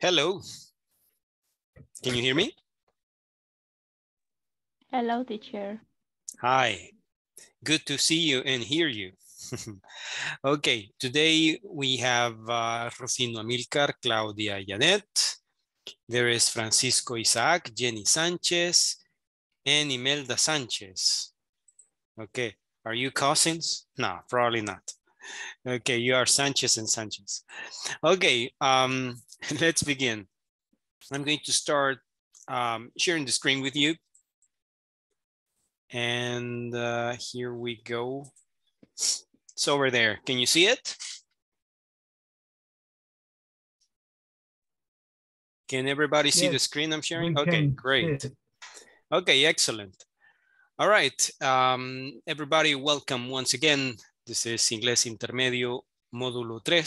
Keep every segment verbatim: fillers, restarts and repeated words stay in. Hello. Can you hear me? Hello, teacher. Hi. Good to see you and hear you. Okay, today we have uh, Rufino Amilcar, Claudia Yanet. There is Francisco Isaac, Jenny Sanchez, and Imelda Sanchez. Okay, are you cousins? No, probably not. Okay, you are Sanchez and Sanchez. Okay, um, let's begin. I'm going to start um, sharing the screen with you. And uh, here we go. It's over there. Can you see it? Can everybody see yes, the screen I'm sharing? Okay, great. Okay, excellent. All right, um, everybody, welcome once again. This is Inglés Intermedio, Módulo three.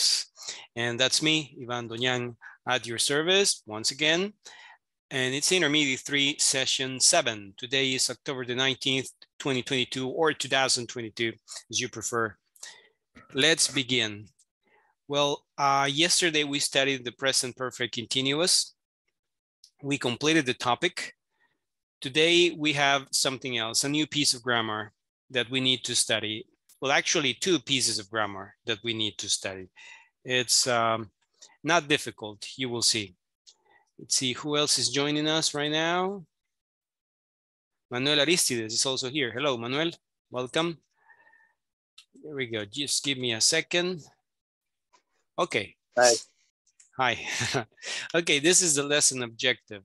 And that's me, Ivan Doñan, at your service once again. And it's Intermediate three, Session seven. Today is October the nineteenth, twenty twenty-two, or two thousand twenty-two, as you prefer. Let's begin. Well, uh, yesterday we studied the present perfect continuous. We completed the topic. Today we have something else, a new piece of grammar that we need to study. Well, actually two pieces of grammar that we need to study. It's um, not difficult, you will see. Let's see who else is joining us right now. Manuel Aristides is also here. Hello, Manuel. Welcome. There we go. Just give me a second. Okay. Hi. Hi. Okay, this is the lesson objective.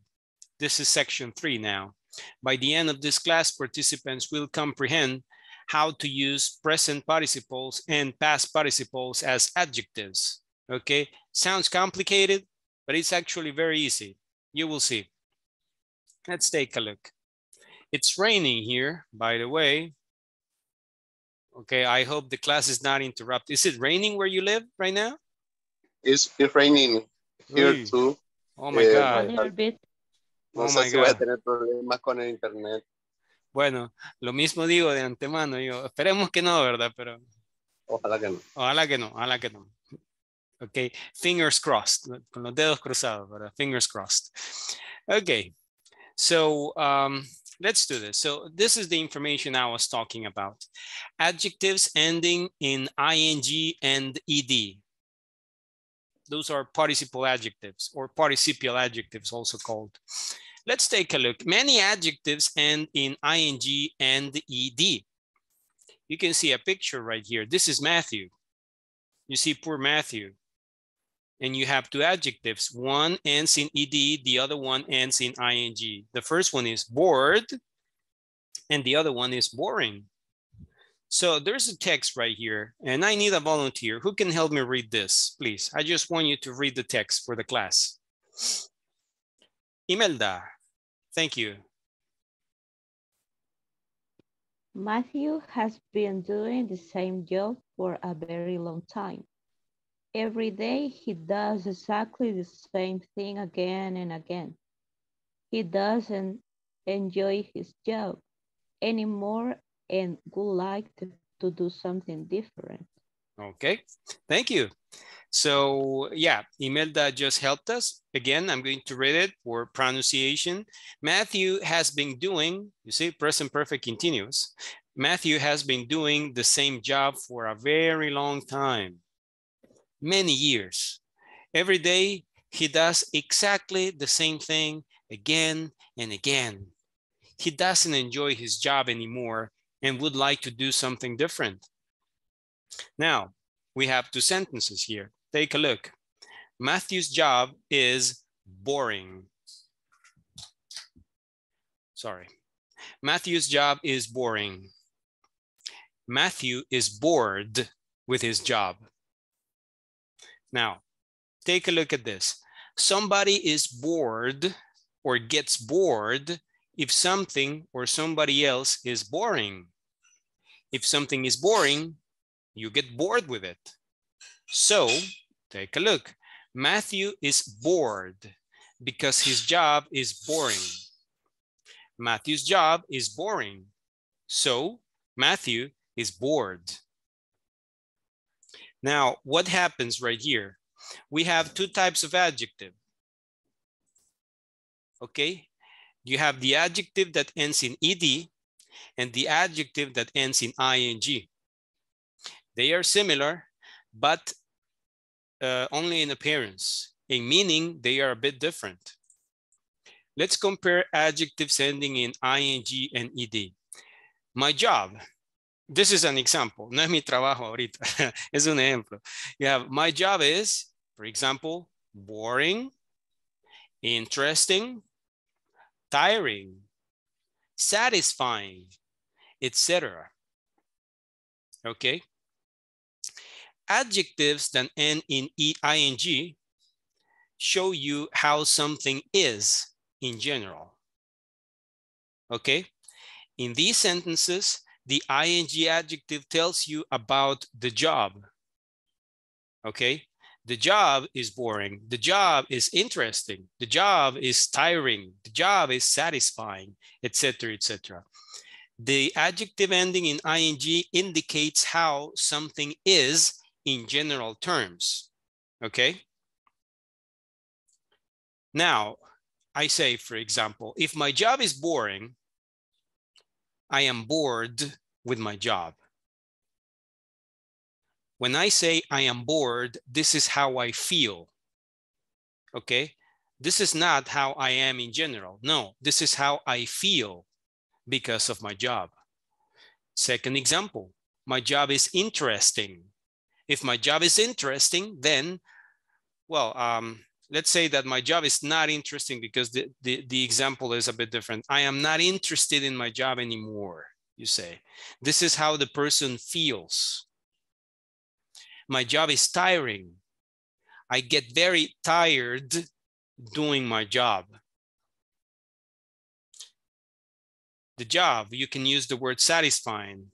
This is section three now. By the end of this class, participants will comprehend how to use present participles and past participles as adjectives. Okay, sounds complicated, but it's actually very easy. You will see. Let's take a look. It's raining here, by the way. Okay, I hope the class is not interrupted. Is it raining where you live right now? It's, it's raining here Ooh. too. Oh my uh, God. A little bit. No oh sé my si God. Voy a tener problemas con el internet. Bueno, lo mismo digo de antemano. Yo, esperemos que no, ¿verdad? Pero... Ojalá que no. Ojalá que no, ojalá que no. Okay, fingers crossed, con los dedos cruzados, ¿verdad? Fingers crossed. Okay, so um, let's do this. So this is the information I was talking about. Adjectives ending in ing and ed. Those are participial adjectives or participial adjectives also called. Let's take a look. Many adjectives end in ing and ed. You can see a picture right here. This is Matthew. You see poor Matthew. And you have two adjectives. One ends in ed, the other one ends in ing. The first one is bored and the other one is boring. So there's a text right here and I need a volunteer. Who can help me read this, please? I just want you to read the text for the class. Imelda, thank you. Matthew has been doing the same job for a very long time. Every day he does exactly the same thing again and again. He doesn't enjoy his job anymore and would like to, to do something different. Okay, thank you. So yeah, Imelda just helped us. Again, I'm going to read it for pronunciation. Matthew has been doing, you see, present perfect continuous. Matthew has been doing the same job for a very long time. Many years. Every day he does exactly the same thing again and again. He doesn't enjoy his job anymore and would like to do something different. Now we have two sentences here. Take a look. Matthew's job is boring. Sorry. Matthew's job is boring. Matthew is bored with his job. Now, take a look at this. Somebody is bored or gets bored if something or somebody else is boring. If something is boring, you get bored with it. So, take a look. Matthew is bored because his job is boring. Matthew's job is boring. So, Matthew is bored. Now, what happens right here? We have two types of adjective. okay? You have the adjective that ends in ed and the adjective that ends in ing. They are similar, but uh, only in appearance. In meaning, they are a bit different. Let's compare adjectives ending in ing and ed. My job. This is an example. No es mi trabajo ahorita. Es un ejemplo. You have my job is, for example, boring, interesting, tiring, satisfying, et cetera. Okay. Adjectives that end in ing show you how something is in general. Okay. In these sentences, the ing adjective tells you about the job. Okay. The job is boring. The job is interesting. The job is tiring. The job is satisfying, et cetera, et cetera. The adjective ending in ing indicates how something is in general terms. Okay. Now, I say, for example, if my job is boring, I am bored with my job. When I say I am bored, this is how I feel, okay? This is not how I am in general. No, this is how I feel because of my job. Second example, my job is interesting. If my job is interesting, then, well, um, let's say that my job is not interesting because the, the, the example is a bit different. I am not interested in my job anymore, you say. This is how the person feels. My job is tiring. I get very tired doing my job. The job, you can use the word satisfying.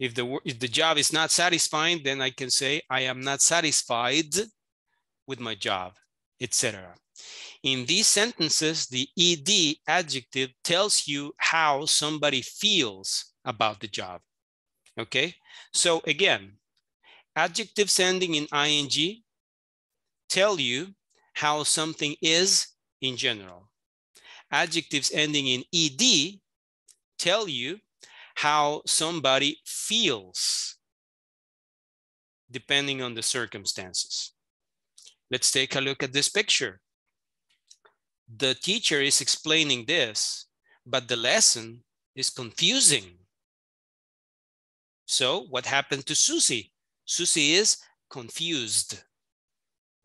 If the, if the job is not satisfying, then I can say I am not satisfied with my job, et cetera. In these sentences, the ed adjective tells you how somebody feels about the job. Okay, so again, adjectives ending in ing tell you how something is in general. Adjectives ending in ed tell you how somebody feels depending on the circumstances. Let's take a look at this picture. The teacher is explaining this, but the lesson is confusing. So what happened to Susie? Susie is confused.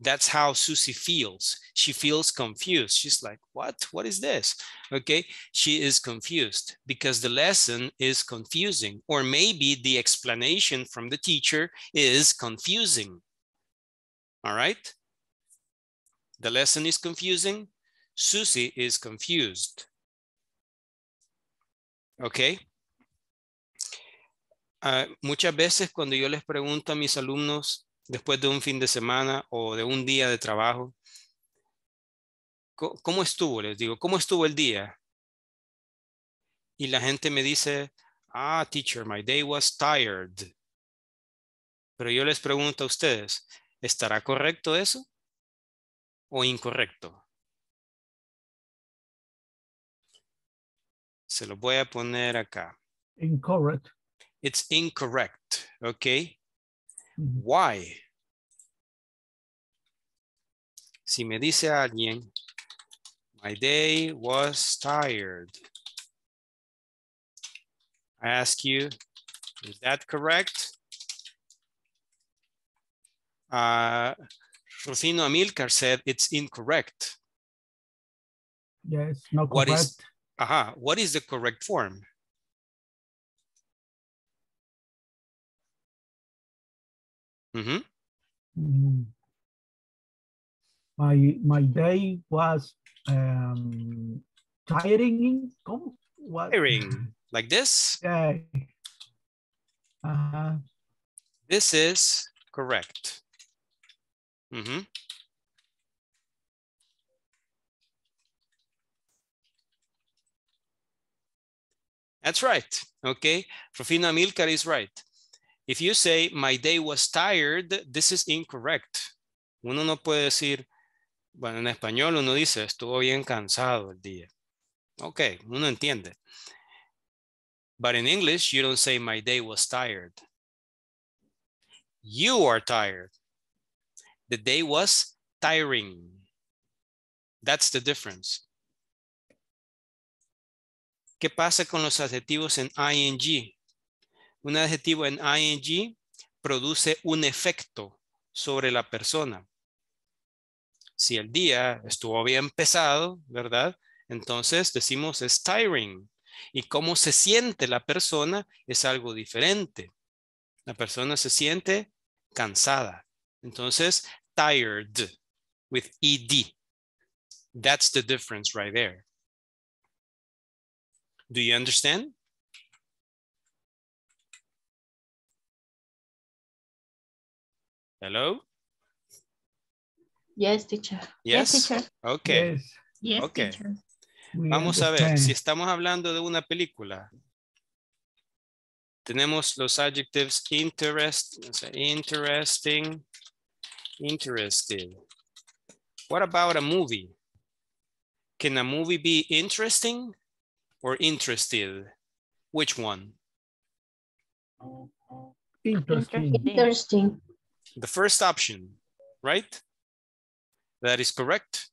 That's how Susie feels. She feels confused. She's like, what? What is this? Okay, she is confused because the lesson is confusing, or maybe the explanation from the teacher is confusing. All right? The lesson is confusing. Susie is confused. Okay? Uh, muchas veces cuando yo les pregunto a mis alumnos después de un fin de semana o de un día de trabajo, ¿cómo estuvo? Les digo, ¿cómo estuvo el día? Y la gente me dice, ah, teacher, my day was tired. Pero yo les pregunto a ustedes, ¿estará correcto eso o incorrecto? Se lo voy a poner acá. Incorrect. It's incorrect, okay? Why? Si me dice alguien, my day was tired. I ask you, is that correct? Uh, Rufino Amilcar said it's incorrect. Yes, not correct. What is, aha, what is the correct form? Mm-hmm. My my day was um, tiring. What? Tiring, like this. Yeah. Uh-huh. This is correct. Mm-hmm. That's right. Okay, Rufino Amilcar is right. If you say, my day was tired, this is incorrect. Uno no puede decir, Bueno, en español uno dice, estuvo bien cansado el día. Ok, uno entiende. But in English, you don't say my day was tired. You are tired. The day was tiring. That's the difference. ¿Qué pasa con los adjetivos en ing? Un adjetivo en ing produce un efecto sobre la persona. Si el día estuvo bien pesado, ¿verdad? Entonces decimos es tiring. Y cómo se siente la persona es algo diferente. La persona se siente cansada. Entonces, tired with ed. That's the difference right there. Do you understand? Hello? Yes, teacher. Yes, yes teacher. Okay. Yes, yes okay. Teacher. Vamos a ver, si estamos hablando de una película, tenemos los adjectives interest, interesting, interested. What about a movie? Can a movie be interesting or interested? Which one? Interesting. Interesting. The first option, right? That is correct.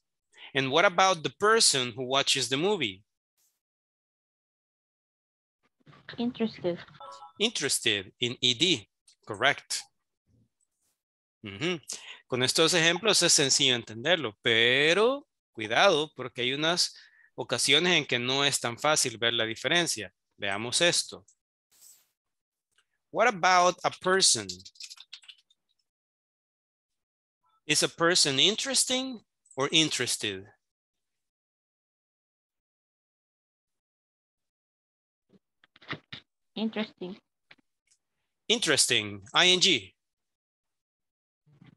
And what about the person who watches the movie? Interested. Interested in ed, correct. Uh-huh. Con estos ejemplos es sencillo entenderlo, pero cuidado porque hay unas ocasiones en que no es tan fácil ver la diferencia. Veamos esto. What about a person? Is a person interesting? Or interested? Interesting. Interesting. I N G.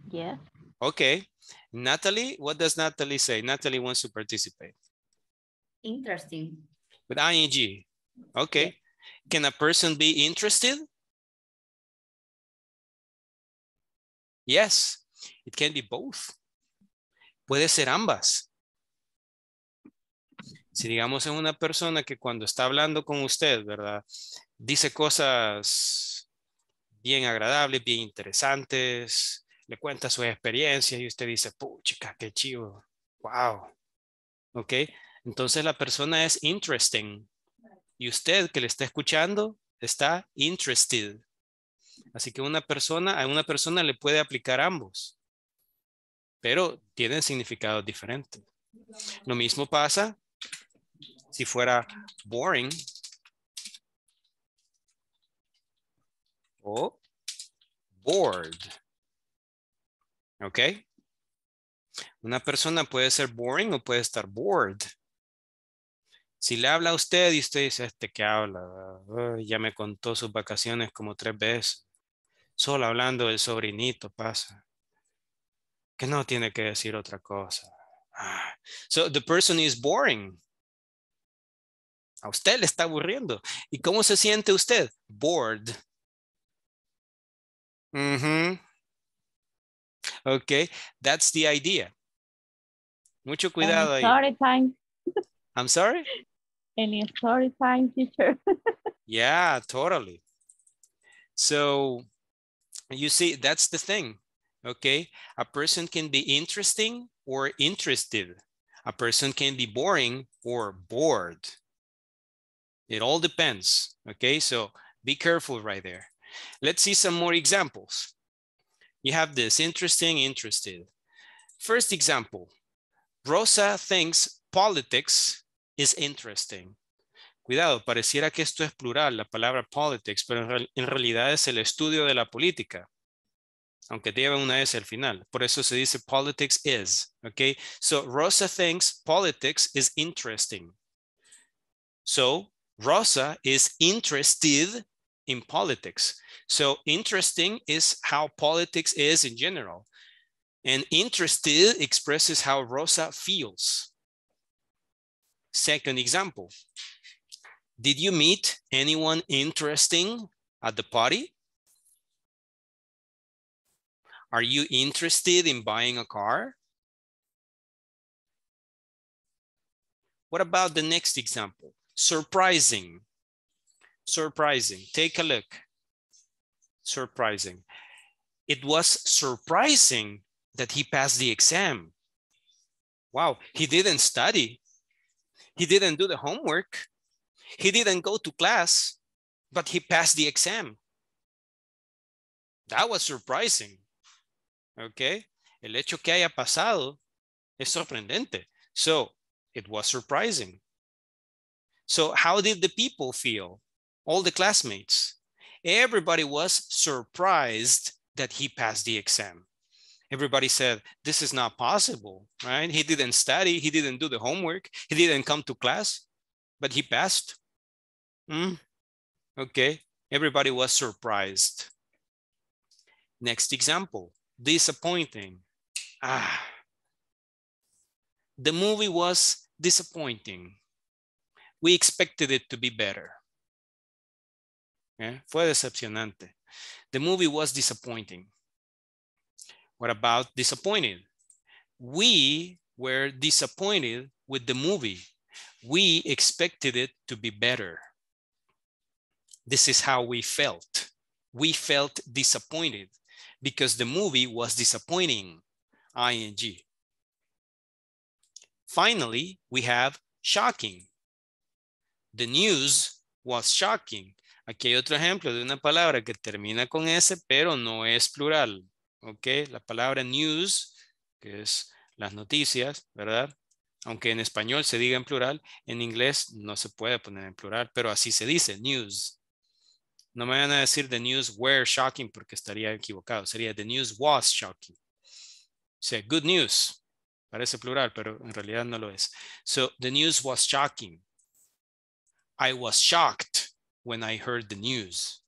Yeah. Okay. Natalie, what does Natalie say? Natalie wants to participate. Interesting. With I N G. Okay. Yeah. Can a person be interested? Yes. It can be both. Puede ser ambas. Si digamos es una persona que cuando está hablando con usted, ¿verdad? Dice cosas bien agradables, bien interesantes, le cuenta sus experiencias y usted dice, puchica, qué chivo, wow. Ok, entonces la persona es interesting y usted que le está escuchando está interested. Así que una persona, a una persona le puede aplicar ambos. Pero tienen significados diferentes. Lo mismo pasa si fuera boring o bored. ¿Ok? Una persona puede ser boring o puede estar bored. Si le habla a usted y usted dice, este que habla, oh, ya me contó sus vacaciones como tres veces. Solo hablando del sobrinito pasa. Que no tiene que decir otra cosa. Ah. So the person is boring. A usted le está aburriendo. ¿Y cómo se siente usted? Bored. Mm-hmm. Okay, that's the idea. Mucho cuidado ahí. Story time. I'm sorry? Any story time, teacher. Yeah, totally. So you see, that's the thing. Okay, a person can be interesting or interested. A person can be boring or bored. It all depends. Okay, so be careful right there. Let's see some more examples. You have this interesting, interested. First example, Rosa thinks politics is interesting. Cuidado, pareciera que esto es plural, la palabra politics, pero en realidad es el estudio de la política. Aunque lleva una S al final. Por eso se dice politics is. Okay. So Rosa thinks politics is interesting. So Rosa is interested in politics. So interesting is how politics is in general. And interested expresses how Rosa feels. Second example. Did you meet anyone interesting at the party? Are you interested in buying a car? What about the next example? Surprising. Surprising. Take a look. Surprising. It was surprising that he passed the exam. Wow, he didn't study. He didn't do the homework. He didn't go to class, but he passed the exam. That was surprising. Okay, el hecho que haya pasado es sorprendente. So it was surprising. So how did the people feel? All the classmates. Everybody was surprised that he passed the exam. Everybody said, this is not possible, right? He didn't study, he didn't do the homework, he didn't come to class, but he passed. Mm. Okay, everybody was surprised. Next example, disappointing. Ah, the movie was disappointing. We expected it to be better. Yeah, fue decepcionante. The movie was disappointing. What about disappointed? We were disappointed with the movie. We expected it to be better. This is how we felt. We felt disappointed because the movie was disappointing. ing. Finally, we have shocking. The news was shocking. Aquí hay otro ejemplo de una palabra que termina con S, pero no es plural. Ok, la palabra news, que es las noticias, ¿verdad? Aunque en español se diga en plural, en inglés no se puede poner en plural, pero así se dice, news. No me van a decir the news were shocking porque estaría equivocado. Sería the news was shocking. O sea, good news. Parece plural, pero en realidad no lo es. So, the news was shocking. I was shocked when I heard the news.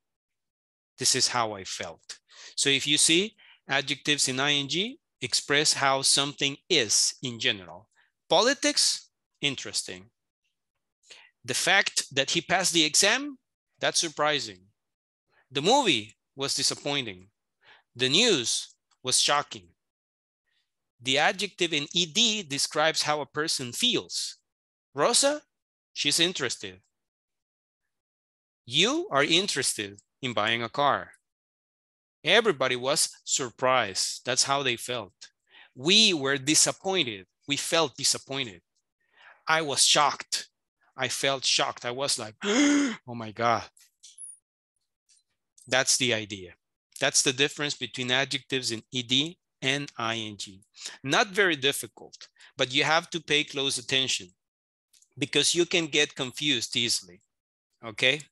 This is how I felt. So if you see adjectives in ing express how something is in general. Politics, interesting. The fact that he passed the exam, that's surprising. The movie was disappointing. The news was shocking. The adjective in ed describes how a person feels. Rosa, she's interested. You are interested in buying a car. Everybody was surprised. That's how they felt. We were disappointed. We felt disappointed. I was shocked. I felt shocked. I was like, oh my God. That's the idea. That's the difference between adjectives in ed and ing. Not very difficult, but you have to pay close attention because you can get confused easily. Okay?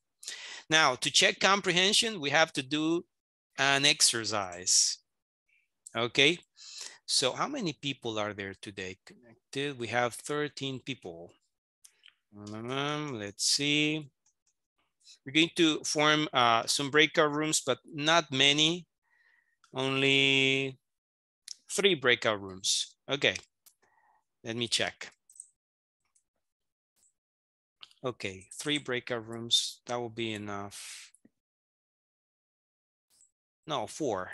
Now, to check comprehension, we have to do an exercise. Okay, so how many people are there today connected? We have thirteen people. Um, let's see. We're going to form uh, some breakout rooms, but not many, only three breakout rooms. Okay, let me check. Okay, three breakout rooms, that will be enough. No, four.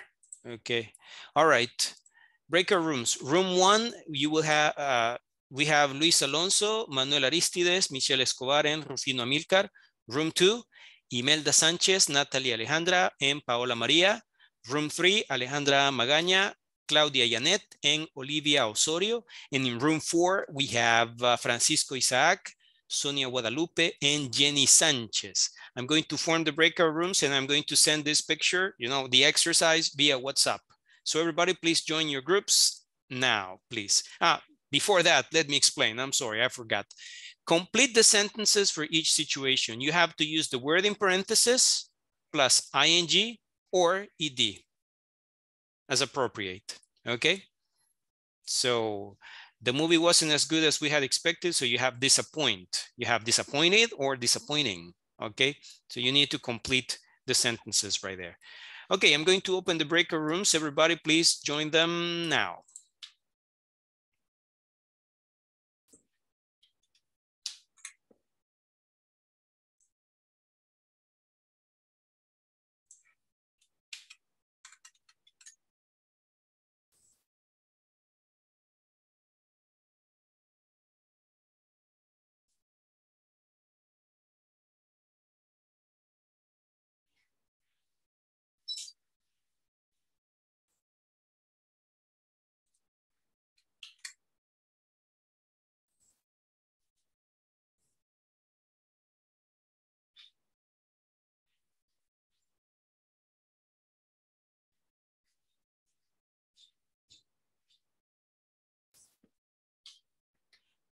Okay. All right. Breakout rooms. Room one, you will have, uh, we have Luis Alonso, Manuel Aristides, Michelle Escobar, and Rufino Amilcar. Room two, Imelda Sanchez, Natalie Alejandra, and Paola Maria. Room three, Alejandra Magaña, Claudia Yanet, and Olivia Osorio. And in room four, we have uh, Francisco Isaac, Sonia Guadalupe, and Jenny Sanchez. I'm going to form the breakout rooms and I'm going to send this picture, you know, the exercise via WhatsApp. So everybody, please join your groups now, please. Ah, before that, let me explain. I'm sorry, I forgot. Complete the sentences for each situation. You have to use the word in parentheses plus ing or ed as appropriate, okay? So, the movie wasn't as good as we had expected, so you have disappoint. You have disappointed or disappointing, okay? So you need to complete the sentences right there. Okay, I'm going to open the breakout rooms. Everybody, please join them now.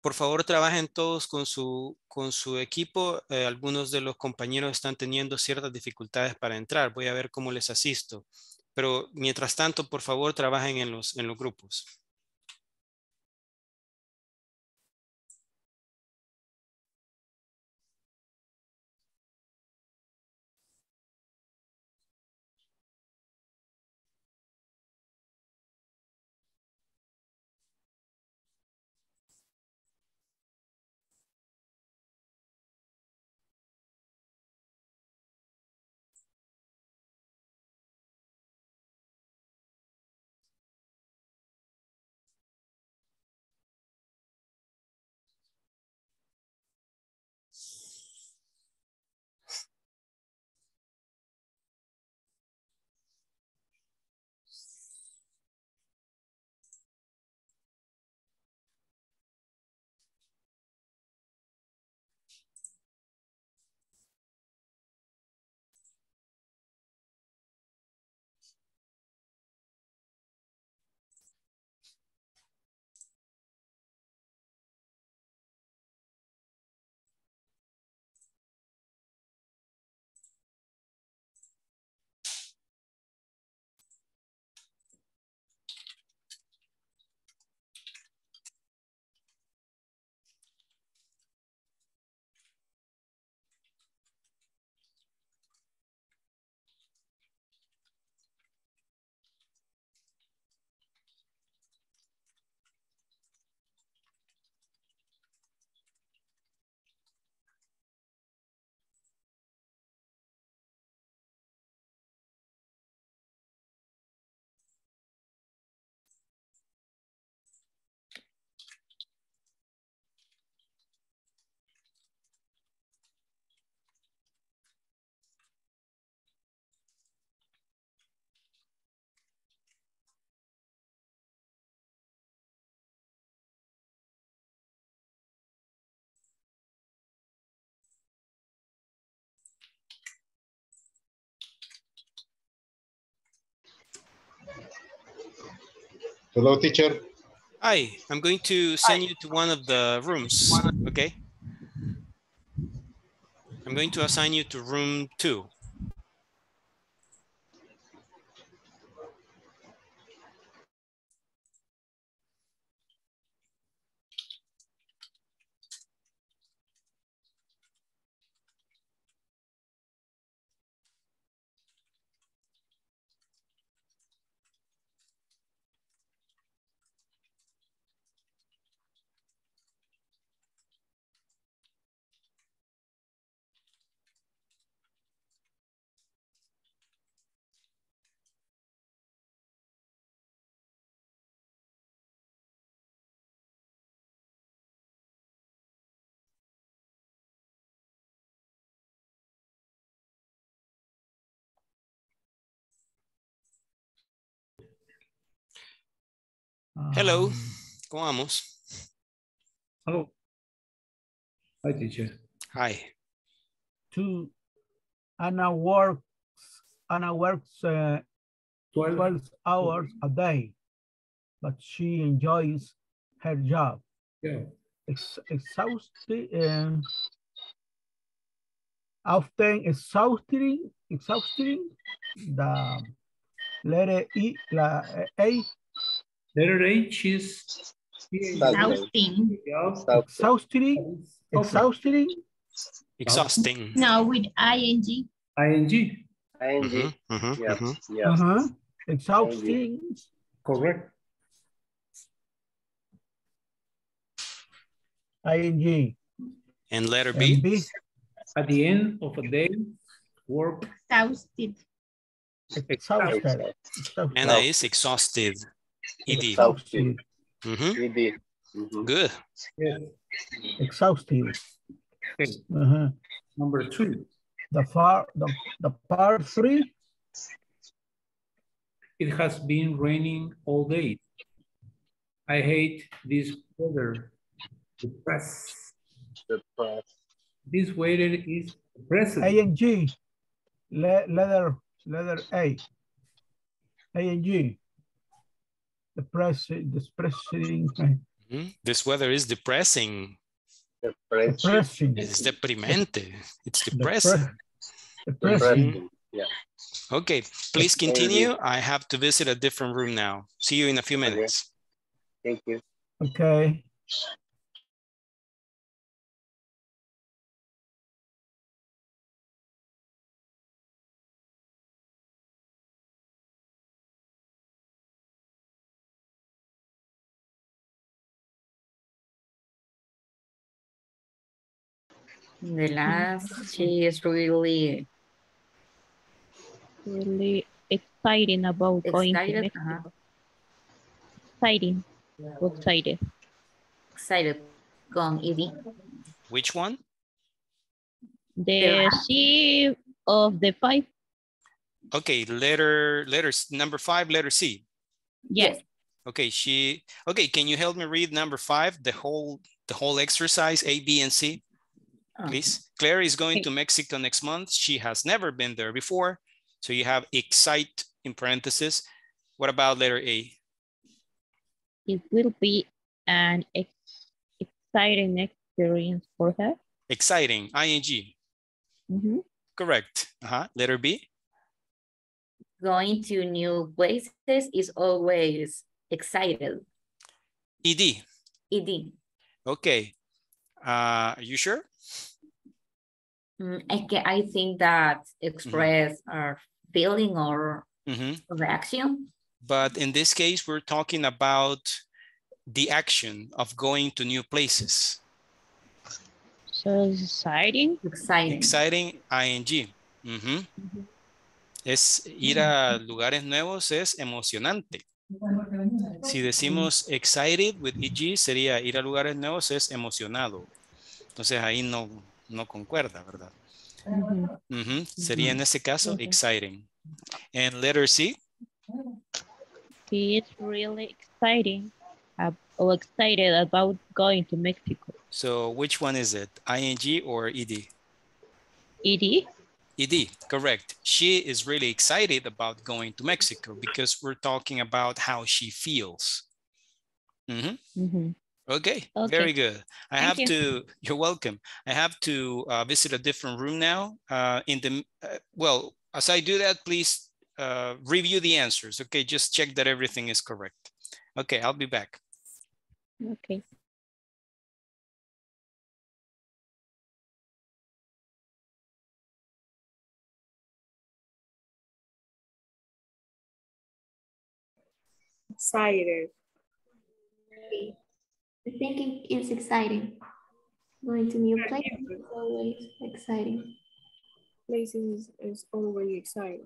Por favor, trabajen todos con su, con su equipo. Eh, algunos de los compañeros están teniendo ciertas dificultades para entrar. Voy a ver cómo les asisto. Pero mientras tanto, por favor, trabajen en los, en los grupos. Hello, teacher. Hi, I'm going to send Hi. you to one of the rooms, okay? I'm going to assign you to room two. Hello, ¿cómo vamos? Hello. Hi, teacher. Hi. To Anna works, Anna works uh, twelve hours a day, but she enjoys her job. Yeah. Ex exhausting, uh, often exhausting, exhausting, the letter E, la A. Letter H is exhausting. Exhausting. Exhausting. Exhausting. No, with I N G. I N G. I N G. Mm-hmm. Mm-hmm. Yes. Mm-hmm. Yes. Uh-huh. Exhausting. Correct. I N G. And letter B? And B. At the end of a day, work. Exhausted. Exhausted. Anna is exhausted. E D. Exhausting. Mm-hmm. E D. Mm-hmm. Good. Yeah. Exhausting. Okay. Uh-huh. Number two. The far the, the part three. It has been raining all day. I hate this weather. Depressed. Depressed. This weather is depressing. I N G. Le letter letter A. I N G. Depressing, depressing, Hmm? This weather is depressing. Depressing. It's deprimente. It's depressing. Depressing. Depressing. Yeah. Okay, please continue. I have to visit a different room now. See you in a few minutes. Okay. Thank you. Okay. The last, she is really, really exciting about excited, going to Mexico. Uh-huh. Exciting, excited, excited. Go on, Evie. Which one? The C of the five. Okay, letter, letters number five, letter C. Yes. Okay, she. Okay, can you help me read number five? The whole, the whole exercise, A, B, and C. Please. Claire is going to Mexico next month. She has never been there before. So you have excite in parentheses. What about letter A? It will be an ex exciting experience for her. Exciting, I N G. Mm-hmm. Correct. Uh-huh. Letter B? Going to new places is always excited. E D. E D. Okay. Uh, are you sure? Okay, I think that express mm-hmm. our feeling or mm-hmm. reaction. But in this case, we're talking about the action of going to new places. So it's exciting. Exciting. Exciting, I N G. Mm-hmm. Mm-hmm. Es ir a lugares nuevos es emocionante. Si decimos excited with E G, sería ir a lugares nuevos es emocionado. Entonces ahí no... no concuerda, ¿verdad? Uh-huh. Uh-huh. Sería en ese caso, uh-huh. exciting. And letter C? It's really exciting. I'm excited about going to Mexico. So which one is it? I N G or E D? E D? E D, correct. She is really excited about going to Mexico because we're talking about how she feels. Mm-hmm. Mm-hmm. Okay. okay, very good. I Thank have you. to, you're welcome. I have to uh, visit a different room now. Uh, in the uh, Well, as I do that, please uh, review the answers. Okay, just check that everything is correct. Okay, I'll be back. Okay. Excited. The thinking is exciting. Going to new places is always exciting. Places is always exciting.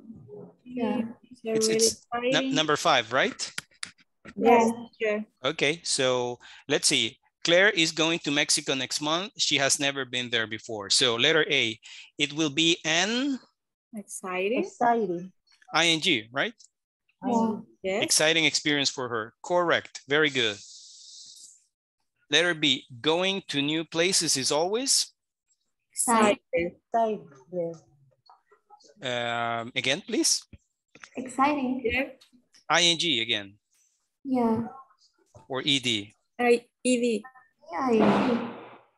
Yeah. It's, really it's exciting. Number five, right? Yes. Yeah. Okay, so let's see. Claire is going to Mexico next month. She has never been there before. So letter A, it will be an... Exciting. Exciting. I N G, right? Yeah. Yes. Exciting experience for her. Correct. Very good. Letter B, going to new places is always? Exciting. Um, again, please. Exciting. Yeah. I N G again. Yeah. Or E D. I, E D. Yeah, I N G.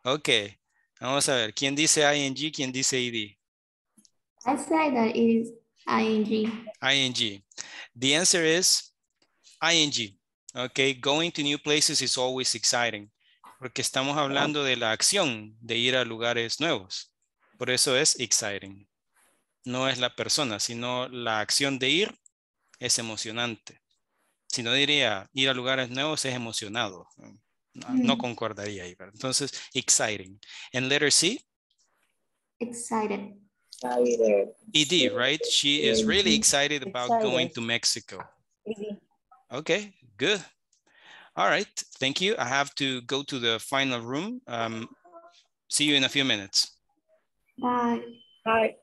Ok. Vamos a ver. ¿Quién dice I N G? ¿Quién dice E D? I say that it is I N G. I N G. The answer is I N G. Ok. Going to new places is always exciting. Porque estamos hablando de la acción de ir a lugares nuevos. Por eso es exciting. No es la persona, sino la acción de ir es emocionante. Si no diría ir a lugares nuevos es emocionado. No, no concordaría ahí. ¿Verdad? Entonces, exciting. And letter C? Excited. Excited. E D, right? She is really excited about excited. going to Mexico. E D. Okay, good. All right, thank you. I have to go to the final room. Um, see you in a few minutes. Bye. Bye.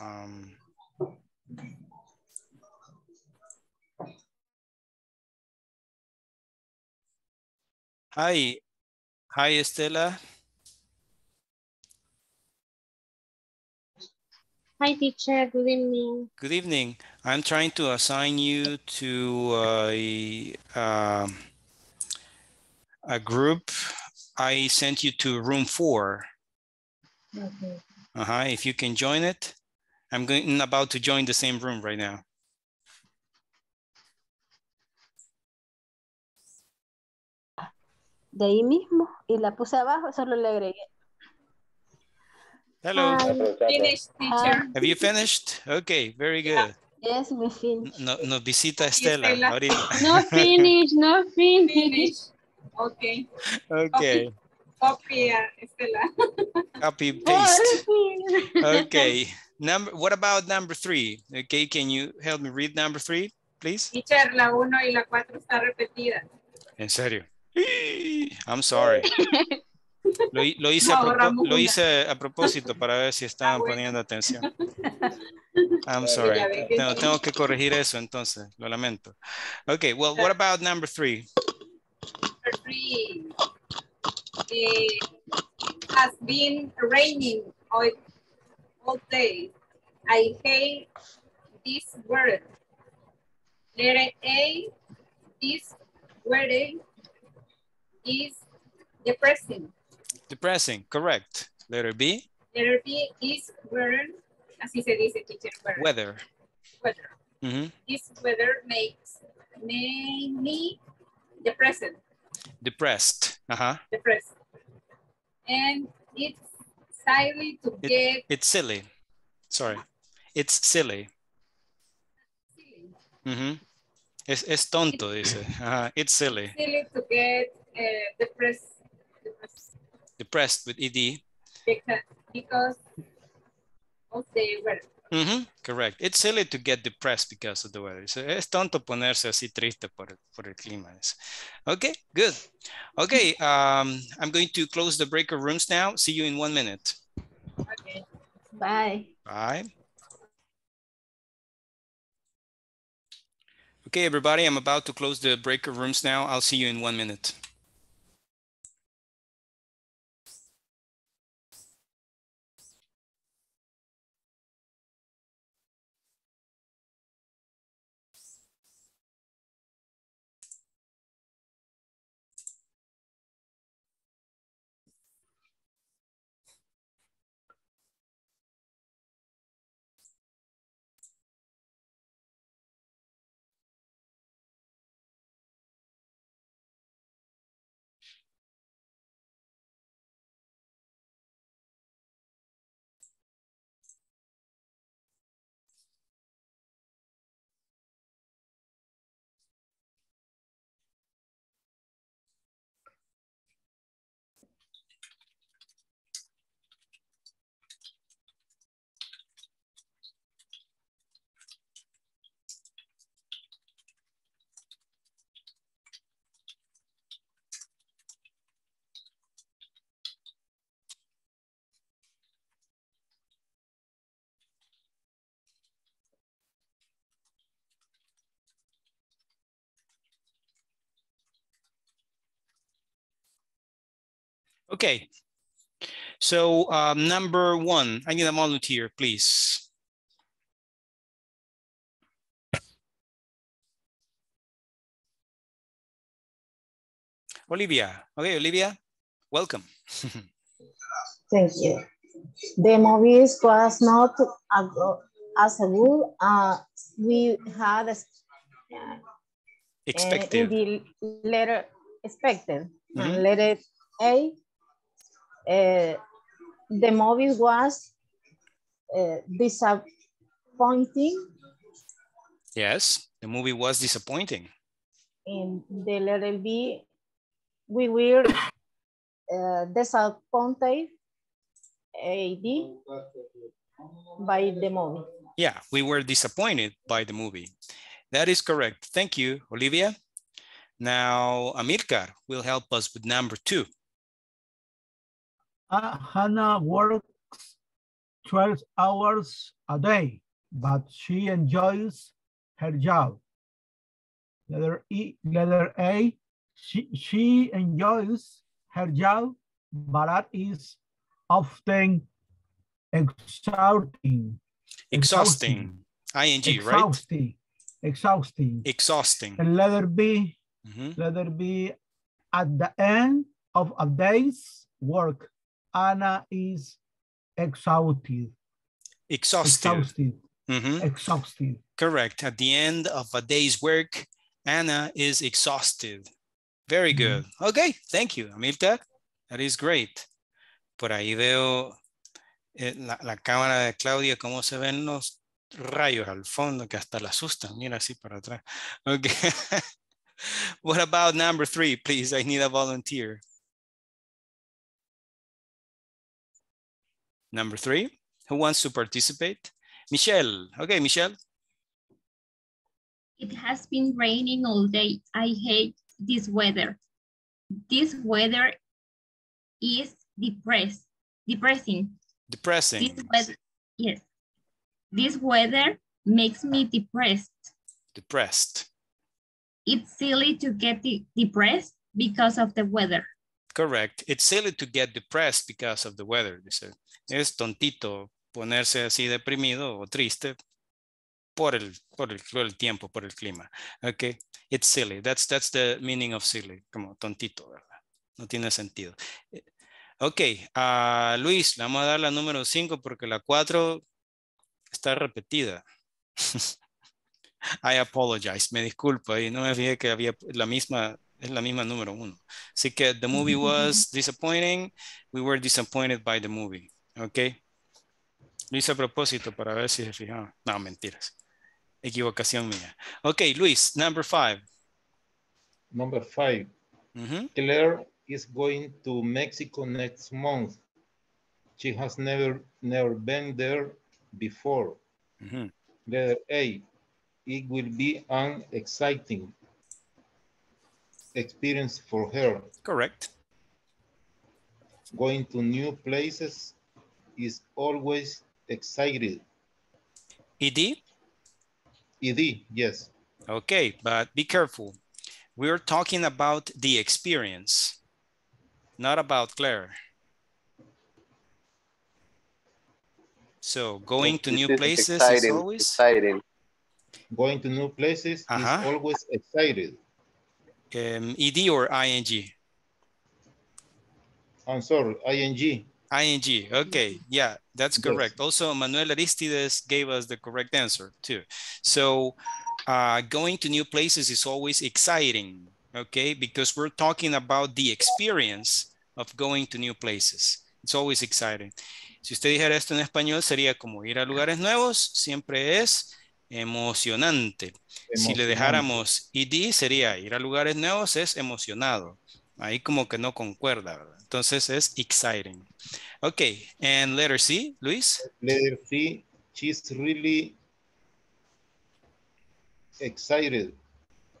Um, hi, hi, Estela. Hi, teacher. Good evening. Good evening. I'm trying to assign you to uh, a, uh, a group. I sent you to room four. Okay. Uh-huh. If you can join it, I'm going I'm about to join the same room right now. De ahí mismo y la puse abajo, solo le agregué. Hello. Finished, teacher. Have you finished? Okay, very good. Yeah. Yes, we finished. No, no visita Estela. No finish, no finish. Finish. Okay. Okay. Copy, copy uh, Estela. Copy, paste. Okay. Number. What about number three? Okay, can you help me read number three, please? Teacher, la uno y la cuatro está repetida. En serio. I'm sorry. Lo, lo, hice no, a lo hice a propósito para ver si estaban ah, bueno. poniendo atención. I'm sorry. No, tengo que corregir eso entonces. Lo lamento. Okay, well, what about number three? Number three. It has been raining all, all day. I hate this word. Letter A, this word is depressing. Depressing, correct. Letter B. Letter B is weather. Así se dice, teacher. Weather. Weather. Mm-hmm. This weather makes me depressed. Depressed. Uh-huh. Depressed. And it's silly to it, get. It's silly. Sorry. It's silly. Silly. Mm-hmm. Es, es tonto, it's, dice. Uh-huh. It's silly. Silly to get uh, depressed. Depressed with E D. Because, because of the weather. Mm-hmm, correct. It's silly to get depressed because of the weather. So, es tonto ponerse así triste por, por el clima. Okay, good. Okay, um, I'm going to close the breaker rooms now. See you in one minute. Okay, bye. Bye. Okay, everybody, I'm about to close the breaker rooms now. I'll see you in one minute. Okay, so um, number one, I need a volunteer, please. Olivia, okay, Olivia, welcome. Thank you. The movies was not as good as we had expected. Uh, in the letter expected, mm-hmm. Letter A. Uh, the movie was uh, disappointing. Yes, the movie was disappointing. In the letter B, we were uh, disappointed A D by the movie. Yeah, we were disappointed by the movie. That is correct. Thank you, Olivia. Now, Amilcar will help us with number two. Uh, Hannah works twelve hours a day, but she enjoys her job. Letter E, letter A, she, she enjoys her job, but that is often exhausting. Exhausting. Exhausting. I N G, right? Exhausting. Exhausting. Exhausting. And letter B, mm-hmm. letter B, at the end of a day's work, Anna is exhausted. Exhausted. Exhausted. Mm-hmm. Exhausted. Correct. At the end of a day's work, Anna is exhausted. Very good. Mm-hmm. Okay. Thank you, Amilcar. That is great. Por ahí veo eh, la, la cámara de Claudia, cómo se ven los rayos al fondo que hasta la asustan. Mira así para atrás. Okay. What about number three, please? I need a volunteer. Number three, who wants to participate? Michelle. Okay, Michelle. It has been raining all day. I hate this weather. This weather is depressed, depressing. Depressing. This weather, yes. This weather makes me depressed. Depressed. It's silly to get de depressed because of the weather. Correct. It's silly to get depressed because of the weather. Es tontito ponerse así deprimido o triste por el, por el, por el tiempo, por el clima. Okay. It's silly. That's, that's the meaning of silly. Como tontito, ¿verdad? No tiene sentido. Okay. Uh, Luis, le vamos a dar la número cinco porque la cuatro está repetida. I apologize. Me disculpo. Y no me fijé que había la misma... Es la misma número uno. Así que the movie was disappointing. We were disappointed by the movie. Ok. Lo hice a propósito para ver si se fijaban. No, mentiras. Equivocación mía. Ok, Luis, number five. Number five. Mm-hmm. Claire is going to Mexico next month. She has never, never been there before. Mm-hmm. Letter A. It will be an exciting experience for her. Correct. Going to new places is always exciting. Ed? Ed, yes. Okay, but be careful. We're talking about the experience, not about Claire. So going it, to new places exciting, is always exciting. Going to new places uh-huh. is always exciting. Um, E D or I N G? I'm sorry, I N G. I N G, okay, yeah, that's correct. Yes. Also, Manuel Aristides gave us the correct answer too. So uh, going to new places is always exciting, okay? Because we're talking about the experience of going to new places. It's always exciting. Si usted dijera esto en español, sería como ir a lugares nuevos, siempre es... Emocionante. Emocionante. Si le dejáramos E D sería ir a lugares nuevos es emocionado. Ahí como que no concuerda, ¿verdad? Entonces es exciting. Ok, and letter C, Luis. Letter C, she's really excited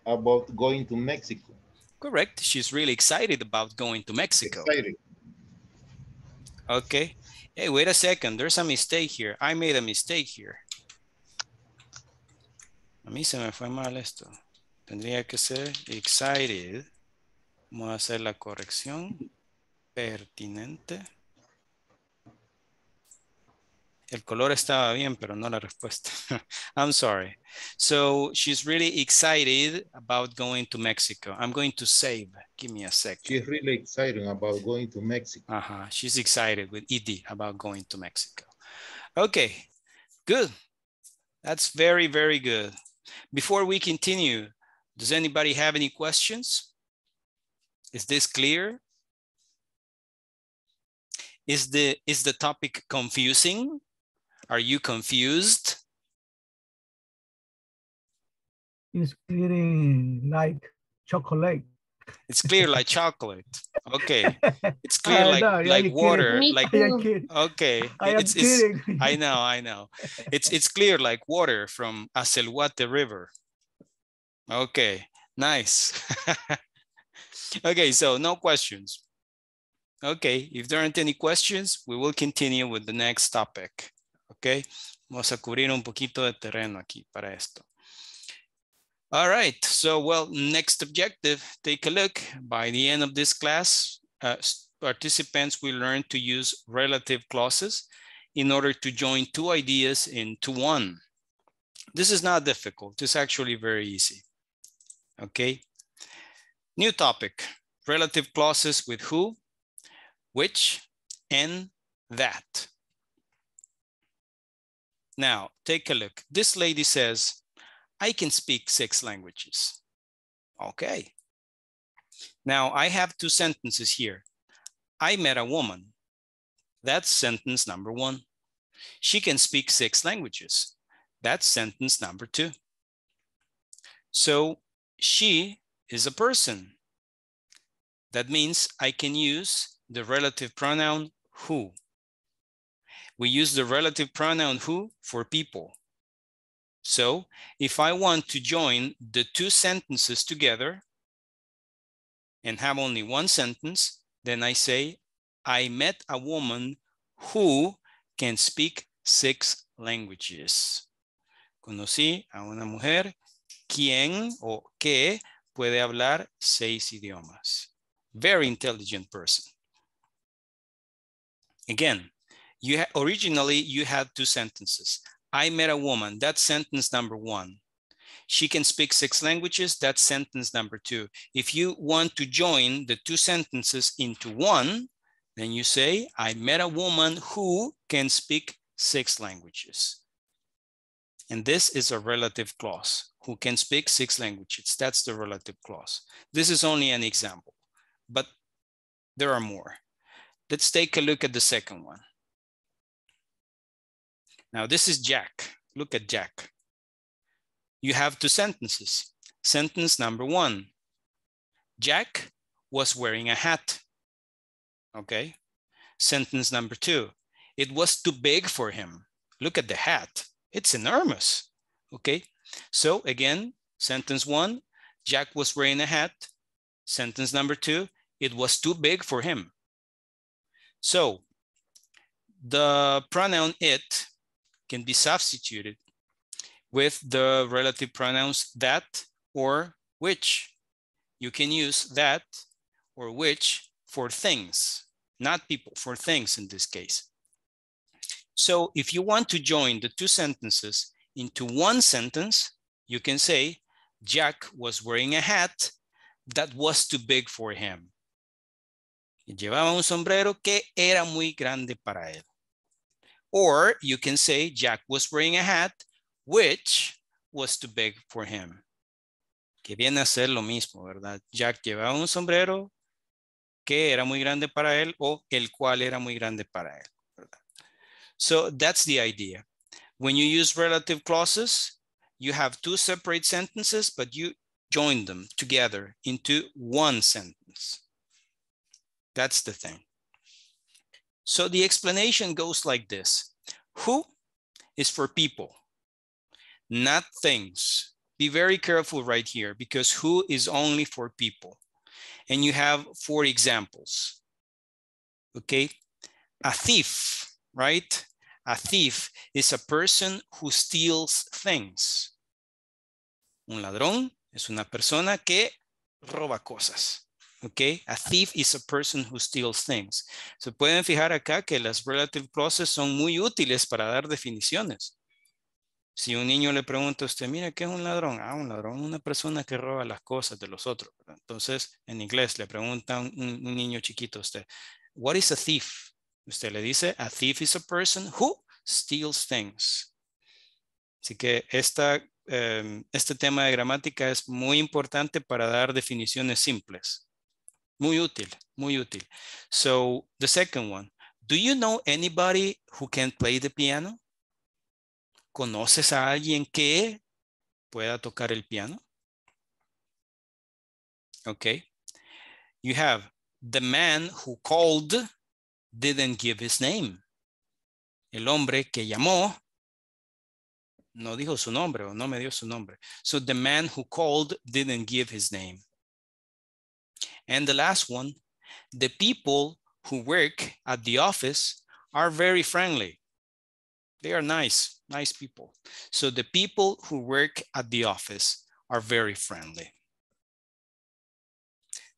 about going to Mexico. Correct, she's really excited about going to Mexico. Excited. Ok, hey, wait a second, there's a mistake here. I made a mistake here. A mí se me fue mal esto. Tendría que ser excited. Vamos a hacer la corrección pertinente. El color estaba bien, pero no la respuesta. I'm sorry. So she's really excited about going to Mexico. I'm going to save. Give me a second. She's really excited about going to Mexico. Uh-huh. She's excited with E D about going to Mexico. Okay, good. That's very, very good. Before we continue, does anybody have any questions? Is this clear? Is the, is the topic confusing? Are you confused? It's clear like chocolate. It's clear like chocolate. Okay. It's clear like, know, like water. Like, okay. I it's, it's, I know, I know. It's, it's clear like water from Acelhuate River. Okay. Nice. Okay. So no questions. Okay. If there aren't any questions, we will continue with the next topic. Okay. Vamos a cubrir un poquito de terreno aquí para esto. All right, so, well, next objective, take a look. By the end of this class, uh, participants will learn to use relative clauses in order to join two ideas into one. This is not difficult. It's actually very easy. Okay. New topic, relative clauses with who, which, and that. Now, take a look. This lady says, I can speak six languages. Okay. Now, I have two sentences here. I met a woman. That's sentence number one. She can speak six languages. That's sentence number two. So she is a person. That means I can use the relative pronoun who. We use the relative pronoun who for people. So if I want to join the two sentences together and have only one sentence, then I say, I met a woman who can speak six languages. Conocí a una mujer quien o que puede hablar seis idiomas. Very intelligent person. Again, you originally you had two sentences. I met a woman, that's sentence number one. She can speak six languages, that's sentence number two. If you want to join the two sentences into one, then you say, I met a woman who can speak six languages. And this is a relative clause, who can speak six languages. That's the relative clause. This is only an example, but there are more. Let's take a look at the second one. Now this is Jack. Look at Jack. You have two sentences. Sentence number one, Jack was wearing a hat. Okay. Sentence number two, it was too big for him. Look at the hat. It's enormous. Okay. So again, sentence one, Jack was wearing a hat. Sentence number two, it was too big for him. So the pronoun it can be substituted with the relative pronouns that or which. You can use that or which for things, not people, for things in this case. So if you want to join the two sentences into one sentence, you can say, Jack was wearing a hat that was too big for him. Llevaba un sombrero que era muy grande para él. Or you can say, Jack was wearing a hat which was too big for him. Que viene a ser lo mismo, ¿verdad? Jack llevaba un sombrero que era muy grande para él o el cual era muy grande para él, ¿verdad? So that's the idea. When you use relative clauses, you have two separate sentences, but you join them together into one sentence. That's the thing. So the explanation goes like this. Who is for people, not things. Be very careful right here because who is only for people. And you have four examples, okay? A thief, right? A thief is a person who steals things. Un ladrón es una persona que roba cosas. Okay, a thief is a person who steals things. Se pueden fijar acá que las relative clauses son muy útiles para dar definiciones. Si un niño le pregunta a usted, mira, ¿qué es un ladrón? Ah, un ladrón, una persona que roba las cosas de los otros. Entonces, en inglés le preguntan un, un niño chiquito a usted, what is a thief? Usted le dice, a thief is a person who steals things. Así que esta, um, este tema de gramática es muy importante para dar definiciones simples. Muy útil, muy útil. So the second one, do you know anybody who can play the piano? ¿Conoces a alguien que pueda tocar el piano? Okay. You have the man who called didn't give his name. El hombre que llamó no dijo su nombre o no me dio su nombre. So the man who called didn't give his name. And the last one, the people who work at the office are very friendly. They are nice, nice people. So the people who work at the office are very friendly.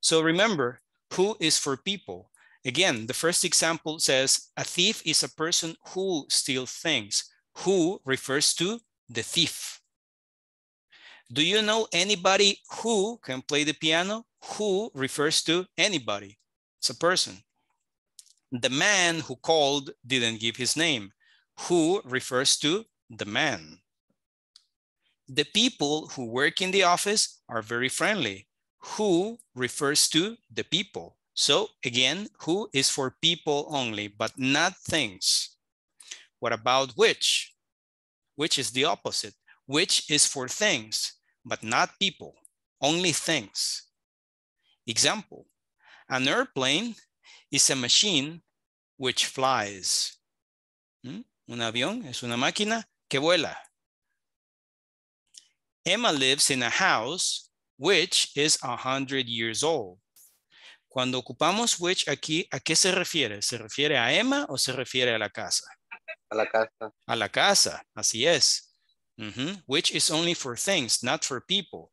So remember, who is for people, Again, the first example says, a thief is a person who steals things. Who refers to the thief. Do you know anybody who can play the piano? Who refers to anybody. It's a person. The man who called didn't give his name. Who refers to the man. The people who work in the office are very friendly. Who refers to the people. So again, who is for people only, but not things. What about which? Which is the opposite. Which is for things, but not people, only things. Example, an airplane is a machine which flies. ¿Mm? Un avión es una máquina que vuela. Emma lives in a house which is a hundred years old. Cuando ocupamos which aquí, ¿a qué se refiere? ¿Se refiere a Emma o se refiere a la casa? A la casa. A la casa, así es. Mm-hmm. Which is only for things, not for people.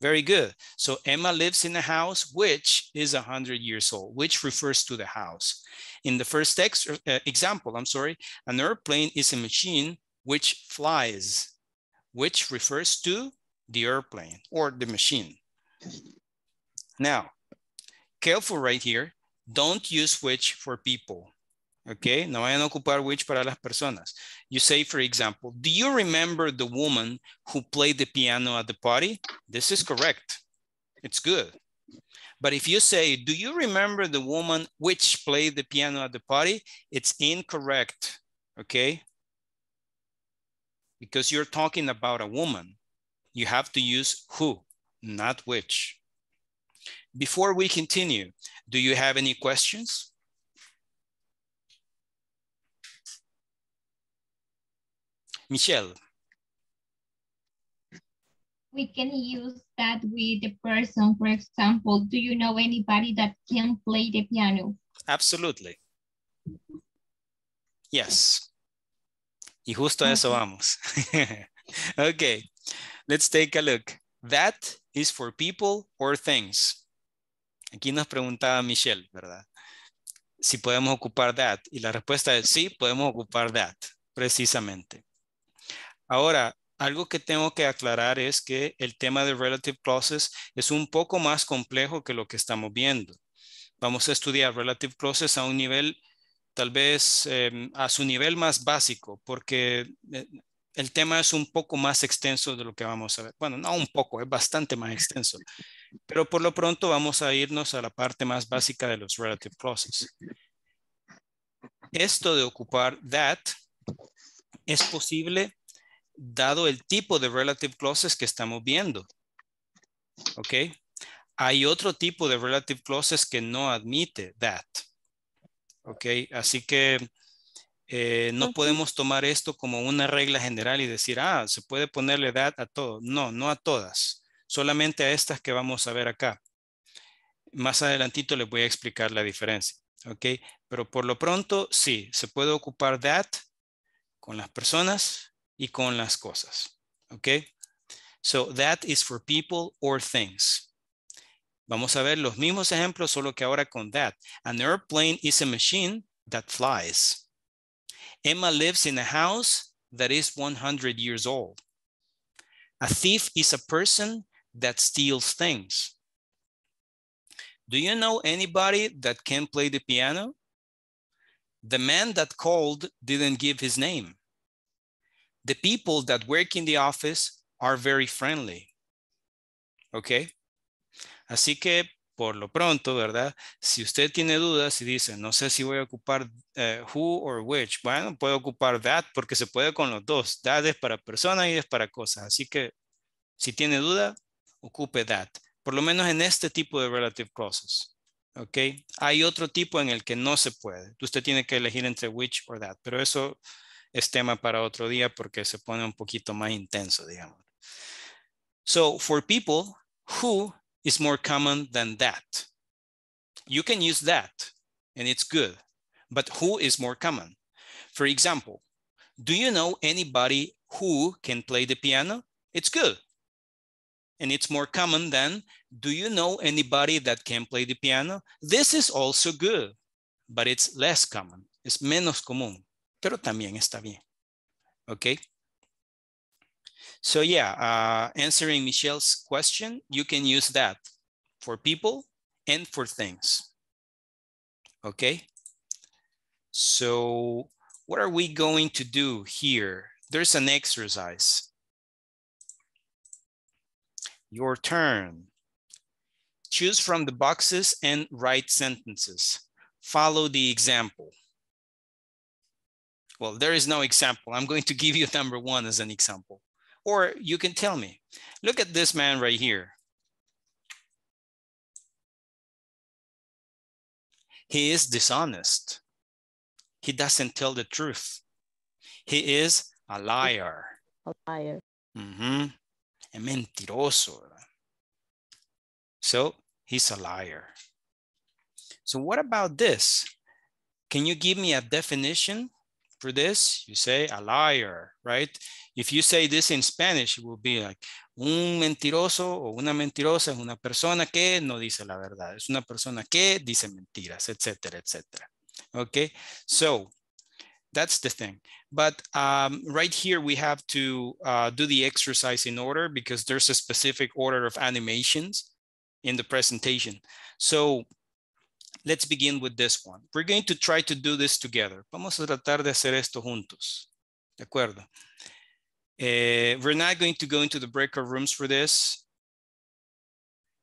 Very good. So Emma lives in a house which is a hundred years old, which refers to the house. In the first ex uh, example, I'm sorry, an airplane is a machine which flies, which refers to the airplane or the machine. Now, careful right here. Don't use which for people. Okay, no vayan a ocupar which para las personas. You say, for example, do you remember the woman who played the piano at the party? This is correct. It's good. But if you say, do you remember the woman which played the piano at the party? It's incorrect, okay? Because you're talking about a woman. You have to use who, not which. Before we continue, do you have any questions? Michelle. We can use that with the person. For example, do you know anybody that can play the piano? Absolutely. Yes. Y justo a eso vamos. Okay, let's take a look. That is for people or things. Aquí nos preguntaba Michelle, ¿verdad? Si podemos ocupar that. Y la respuesta es sí, podemos ocupar that, precisamente. Ahora, algo que tengo que aclarar es que el tema de relative clauses es un poco más complejo que lo que estamos viendo. Vamos a estudiar relative clauses a un nivel, tal vez eh, a su nivel más básico, porque el tema es un poco más extenso de lo que vamos a ver. Bueno, no un poco, es bastante más extenso. Pero por lo pronto vamos a irnos a la parte más básica de los relative clauses. Esto de ocupar that es posible dado el tipo de relative clauses que estamos viendo. Ok. Hay otro tipo de relative clauses que no admite that. Ok. Así que eh, no podemos tomar esto como una regla general y decir, ah, se puede ponerle that a todo. No, no a todas. Solamente a estas que vamos a ver acá. Más adelantito les voy a explicar la diferencia. Ok. Pero por lo pronto, sí, se puede ocupar that con las personas y con las cosas, okay? So that is for people or things. Vamos a ver los mismos ejemplos, solo que ahora con that. An airplane is a machine that flies. Emma lives in a house that is one hundred years old. A thief is a person that steals things. Do you know anybody that can play the piano? The man that called didn't give his name. The people that work in the office are very friendly. Ok. Así que por lo pronto, ¿verdad? Si usted tiene dudas y dice, no sé si voy a ocupar uh, who or which. Bueno, puedo ocupar that porque se puede con los dos. That es para personas y es para cosas. Así que si tiene duda, ocupe that. Por lo menos en este tipo de relative clauses. Ok. Hay otro tipo en el que no se puede. Usted tiene que elegir entre which or that. Pero eso es tema para otro día porque se pone un poquito más intenso, digamos. So for people, who is more common than that? You can use that and it's good, but who is more common? For example, do you know anybody who can play the piano? It's good. And it's more common than, do you know anybody that can play the piano? This is also good, but it's less common. Es menos común, pero también está bien. Okay. So yeah, uh, answering Michelle's question, you can use that for people and for things. Okay. So what are we going to do here? There's an exercise. Your turn. Choose from the boxes and write sentences. Follow the example. Well, there is no example. I'm going to give you number one as an example. Or you can tell me, look at this man right here. He is dishonest. He doesn't tell the truth. He is a liar. A liar. Mm-hmm. Es mentiroso. So he's a liar. So what about this? Can you give me a definition for this? You say a liar, right? If you say this in Spanish, it will be like un mentiroso o una mentirosa es una persona que no dice la verdad. Es una persona que dice mentiras, etcétera, etcétera. Okay, so that's the thing. But um, right here, we have to uh, do the exercise in order because there's a specific order of animations in the presentation. So let's begin with this one. We're going to try to do this together. Vamos a tratar de hacer esto juntos. ¿De acuerdo? Eh, we're not going to go into the breakout rooms for this.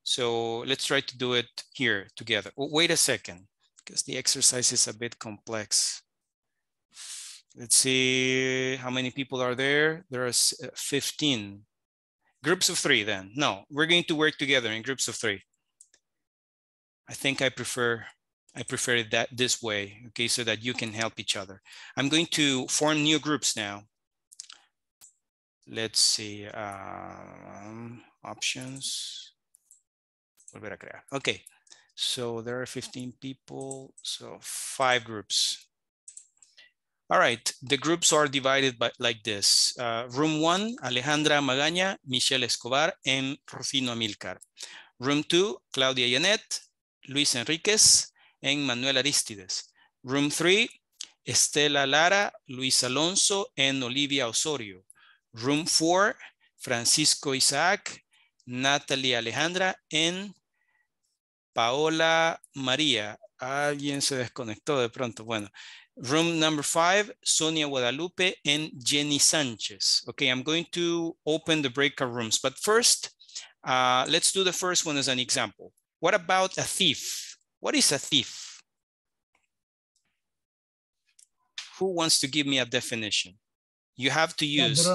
So let's try to do it here together. Oh, wait a second, because the exercise is a bit complex. Let's see how many people are there. There are fifteen. Groups of three then. No, we're going to work together in groups of three. I think I prefer I prefer it that this way, okay, so that you can help each other. I'm going to form new groups now. Let's see, um, options. Volver a crear. Okay, so there are fifteen people, so five groups. All right, the groups are divided by, like this. Uh, room one, Alejandra Magaña, Michelle Escobar, and Rufino Amilcar. Room two, Claudia Yanet, Luis Enriquez, and Manuel Aristides. Room three, Estela Lara, Luis Alonso, and Olivia Osorio. Room four, Francisco Isaac, Natalie Alejandra, and Paola Maria. Alguien se desconectó de pronto, bueno. Room number five, Sonia Guadalupe and Jenny Sanchez. Okay, I'm going to open the breakout rooms, but first, uh, let's do the first one as an example. What about a thief? What is a thief? Who wants to give me a definition? You have to use.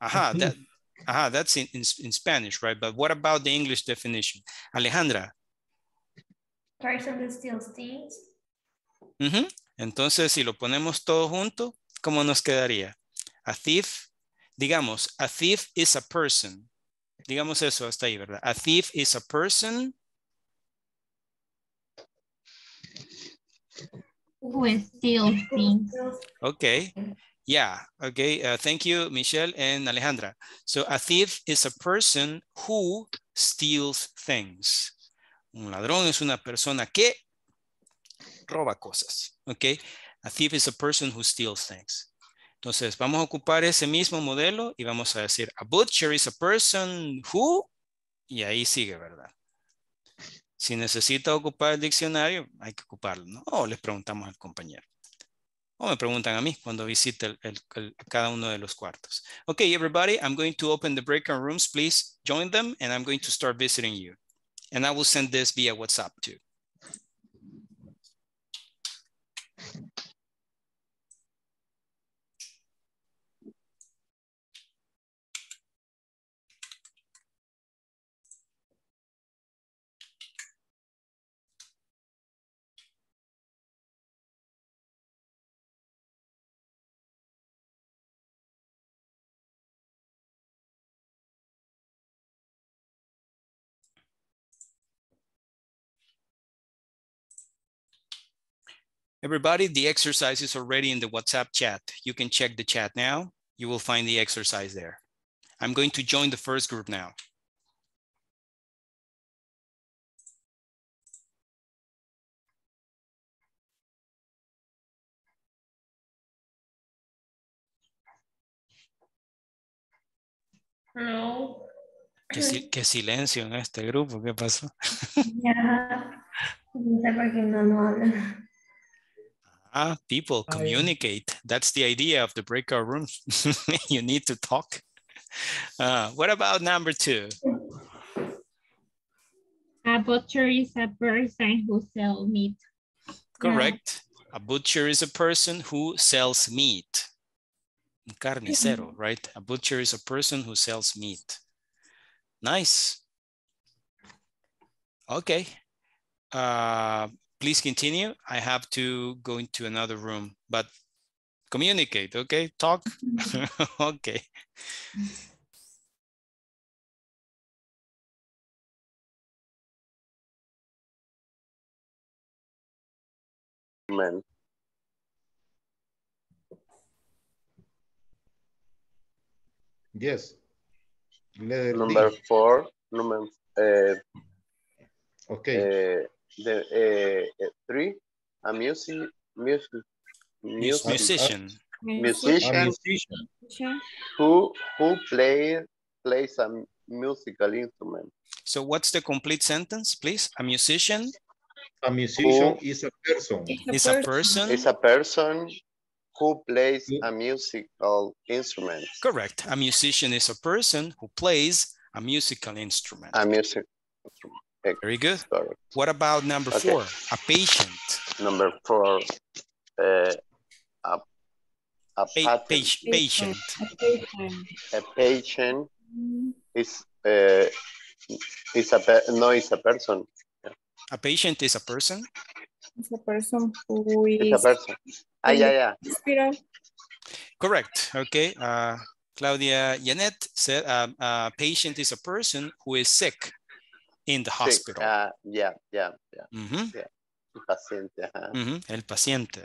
Aha, that, aha, that's in, in, in Spanish, right? But what about the English definition? Alejandra. Person that steals things. Mm-hmm. Entonces, si lo ponemos todo junto, ¿cómo nos quedaría? A thief, digamos, a thief is a person. Digamos eso hasta ahí, ¿verdad? A thief is a person. Who steals things. Okay. Yeah. Okay. Uh, thank you, Michelle and Alejandra. So a thief is a person who steals things. Un ladrón es una persona que roba cosas, okay? A thief is a person who steals things. Entonces, vamos a ocupar ese mismo modelo y vamos a decir, a butcher is a person who, y ahí sigue, ¿verdad? Si necesita ocupar el diccionario, hay que ocuparlo, ¿no? O les preguntamos al compañero. O me preguntan a mí cuando visite el, el, el, cada uno de los cuartos. Okay, everybody, I'm going to open the breakout rooms. Please join them and I'm going to start visiting you. And I will send this via WhatsApp too. Everybody, the exercise is already in the WhatsApp chat. You can check the chat now. You will find the exercise there. I'm going to join the first group now. No. Qué, qué silencio en este grupo, ¿qué pasó? Yeah. No sé por qué no, no hablan. Ah, people, communicate. That's the idea of the breakout rooms. You need to talk. Uh, what about number two? A butcher is a person who sells meat. Correct. Yeah. A butcher is a person who sells meat. Carnicero, right? A butcher is a person who sells meat. Nice. Okay. Uh, please continue. I have to go into another room, but communicate, okay? Talk. Okay. Man. Yes. Letter number D. four. Number. Uh, okay. Uh, the uh, three. A music. Music. music musician. Musician. A musician. Who who plays plays a musical instrument. So what's the complete sentence, please? A musician. A musician who, is a person. Is a person. Is a person who plays a musical instrument. Correct. A musician is a person who plays a musical instrument. A music instrument. Very good. Sorry. What about number okay. four? A patient. Number four. Uh, a a pa patient. Patient. A patient is uh, is a pe no is a person. A patient is a person? It's a person who is... It's a person. Ah, yeah, yeah. Correct. Okay. Uh, Claudia Yanet said uh, a patient is a person who is sick in the hospital. Uh, yeah, yeah, yeah. Mm-hmm. yeah. El paciente. Uh-huh. mm-hmm. El paciente.